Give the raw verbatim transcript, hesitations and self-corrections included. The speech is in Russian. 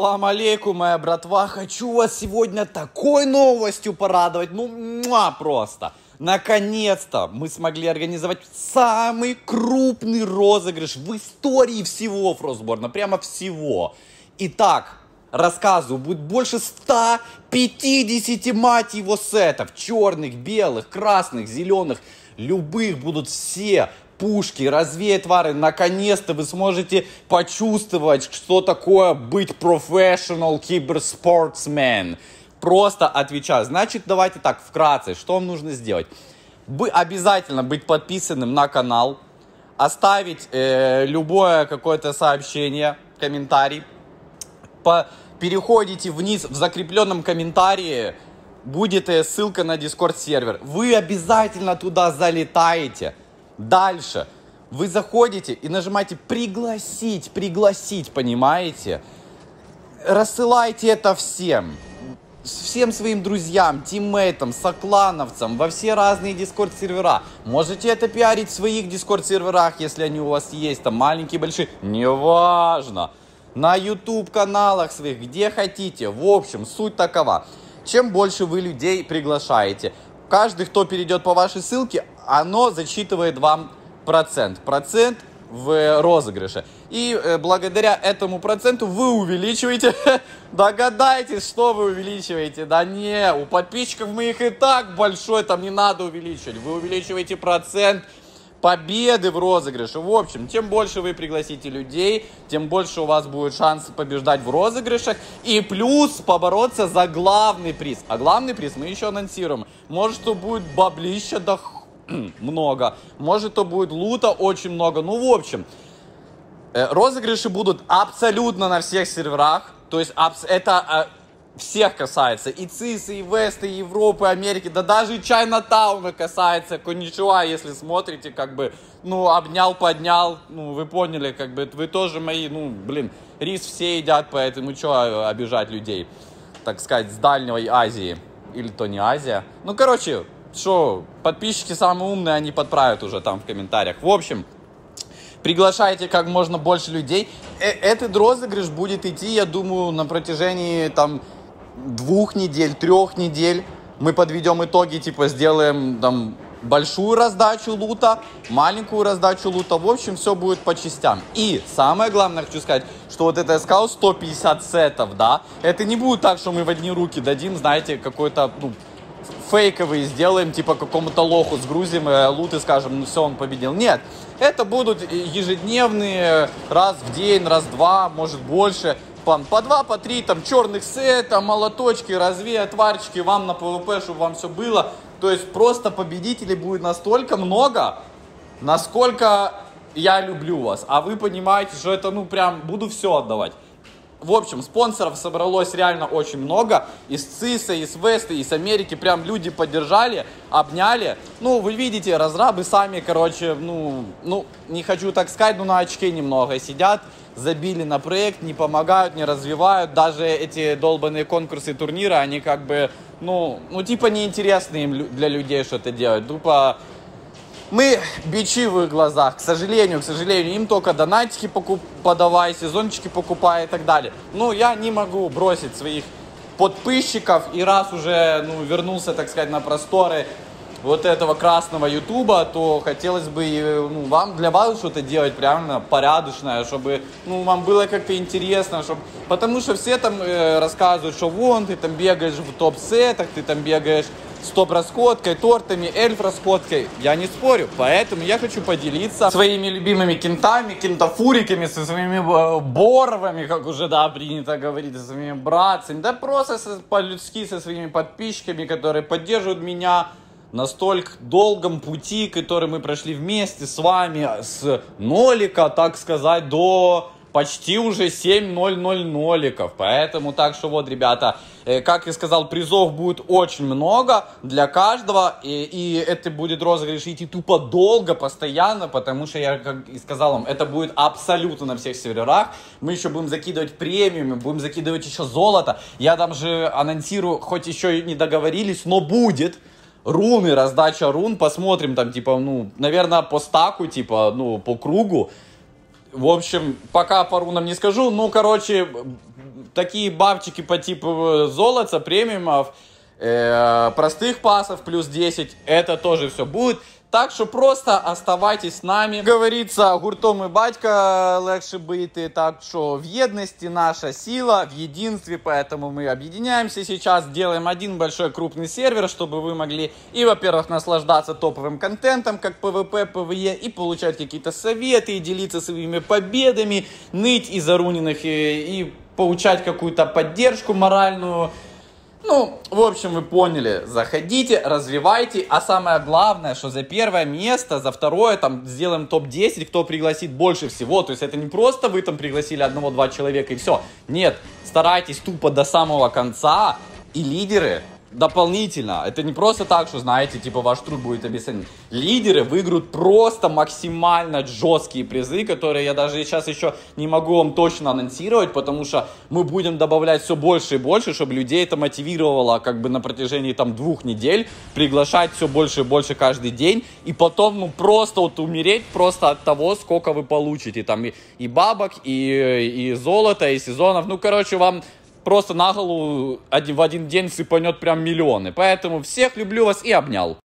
Салам алейкум, моя братва, хочу вас сегодня такой новостью порадовать, ну муа, просто. Наконец-то мы смогли организовать самый крупный розыгрыш в истории всего Frostborn, прямо всего. Итак, рассказываю, будет больше ста пятидесяти, мать его, сетов, черных, белых, красных, зеленых, любых будут все. Пушки, разведвары, наконец-то вы сможете почувствовать, что такое быть professional киберспортсмен. Просто отвечаю. Значит, давайте так, вкратце, что вам нужно сделать. Вы обязательно быть подписанным на канал, оставить э, любое какое-то сообщение, комментарий. По, переходите вниз в закрепленном комментарии, будет э, ссылка на Discord сервер. Вы обязательно туда залетаете. Дальше вы заходите и нажимаете «Пригласить», «Пригласить», понимаете? Рассылайте это всем, всем своим друзьям, тиммейтам, соклановцам, во все разные дискорд-сервера. Можете это пиарить в своих дискорд-серверах, если они у вас есть, там маленькие, большие, неважно. На YouTube-каналах своих, где хотите. В общем, суть такова. Чем больше вы людей приглашаете, каждый, кто перейдет по вашей ссылке, оно зачитывает вам процент. Процент в розыгрыше. И э, благодаря этому проценту вы увеличиваете... Догадайтесь, что вы увеличиваете. Да не, у подписчиков моих и так большой, там не надо увеличивать. Вы увеличиваете процент победы в розыгрыше. В общем, чем больше вы пригласите людей, тем больше у вас будет шанс побеждать в розыгрышах. И плюс побороться за главный приз. А главный приз мы еще анонсируем. Может, что будет баблища до хуя много, может, то будет лута очень много. Ну, в общем, розыгрыши будут абсолютно на всех серверах, то есть это всех касается, и ЦИС, и Вест, и Европы, Америки, да даже и Чайна-тауна касается. Конничуа, если смотрите, как бы, ну, обнял, поднял, ну, вы поняли, как бы, вы тоже мои, ну, блин, рис все едят, поэтому что обижать людей, так сказать, с Дальней Азии, или то не Азия, ну, короче... Что, подписчики самые умные, они подправят уже там в комментариях. В общем, приглашайте как можно больше людей. Э Этот розыгрыш будет идти, я думаю, на протяжении там двух недель, трех недель. Мы подведем итоги, типа сделаем там большую раздачу лута, маленькую раздачу лута. В общем, все будет по частям. И самое главное, хочу сказать, что вот это я сказал, сто пятьдесят сетов, да. Это не будет так, что мы в одни руки дадим, знаете, какой-то... Ну, фейковые сделаем, типа какому-то лоху сгрузим э, лут и скажем, ну все, он победил. Нет, это будут ежедневные, раз в день, раз в два, может больше, там, по два, по три, там, черных сета, молоточки, развеотварчики вам на ПВП, чтобы вам все было. То есть просто победителей будет настолько много, насколько я люблю вас. А вы понимаете, что это, ну прям, буду все отдавать. В общем, спонсоров собралось реально очень много. Из ЦИСа, из Веста, из Америки. Прям люди поддержали, обняли. Ну, вы видите, разрабы сами, короче, ну, ну, не хочу так сказать, но на очке немного сидят. Забили на проект, не помогают, не развивают. Даже эти долбанные конкурсы, турниры, они как бы, ну, ну типа неинтересно им для людей что-то делать. Тупо... Мы бичи в их глазах, к сожалению, к сожалению, им только донатики покуп... подавай, сезончики покупай и так далее. Ну, я не могу бросить своих подписчиков, и раз уже, ну, вернулся, так сказать, на просторы вот этого красного ютуба, то хотелось бы, ну, вам, для вас что-то делать прямо порядочное, чтобы, ну, вам было как-то интересно, чтобы... Потому что все там э, рассказывают, что вон, ты там бегаешь в топ-сетах, ты там бегаешь... стоп-расходкой, тортами, эльф-расходкой. Я не спорю, поэтому я хочу поделиться своими любимыми кентами, кентафуриками, со своими боровами, как уже, да, принято говорить, со своими братцами, да просто по-людски со своими подписчиками, которые поддерживают меня на столь долгом пути, который мы прошли вместе с вами, с нолика, так сказать, до... Почти уже семь тысяч ноликов, поэтому так что вот, ребята, э, как я сказал, призов будет очень много для каждого, и, и это будет розыгрыш идти тупо долго, постоянно, потому что, я как и сказал вам, это будет абсолютно на всех серверах, мы еще будем закидывать премиумы, будем закидывать еще золото, я там же анонсирую, хоть еще и не договорились, но будет... Руны, раздача рун, посмотрим там, типа, ну, наверное, по стаку, типа, ну, по кругу. В общем, пока по рунам не скажу, ну, короче, такие бабчики по типу золота, премиумов, э, простых пасов плюс десять, это тоже все будет. Так что просто оставайтесь с нами. Говорится, гуртом и батька легше бити. Так что в едности наша сила, в единстве. Поэтому мы объединяемся сейчас, делаем один большой крупный сервер, чтобы вы могли и, во-первых, наслаждаться топовым контентом, как PvP, PvE, и получать какие-то советы, и делиться своими победами, ныть из-за руненных, и, и получать какую-то поддержку моральную. Ну, в общем, вы поняли, заходите, развивайте, а самое главное, что за первое место, за второе, там, сделаем топ десять, кто пригласит больше всего, то есть это не просто вы там пригласили одного-два человека и все, нет, старайтесь тупо до самого конца, и лидеры дополнительно, это не просто так, что, знаете, типа, ваш труд будет обесценен, лидеры выиграют просто максимально жесткие призы, которые я даже сейчас еще не могу вам точно анонсировать, потому что мы будем добавлять все больше и больше, чтобы людей это мотивировало, как бы, на протяжении, там, двух недель, приглашать все больше и больше каждый день, и потом, ну, просто вот умереть просто от того, сколько вы получите, там, и, и бабок, и, и золота, и сезонов, ну, короче, вам... Просто на голову один, в один день сыпанет прям миллионы. Поэтому всех люблю вас и обнял.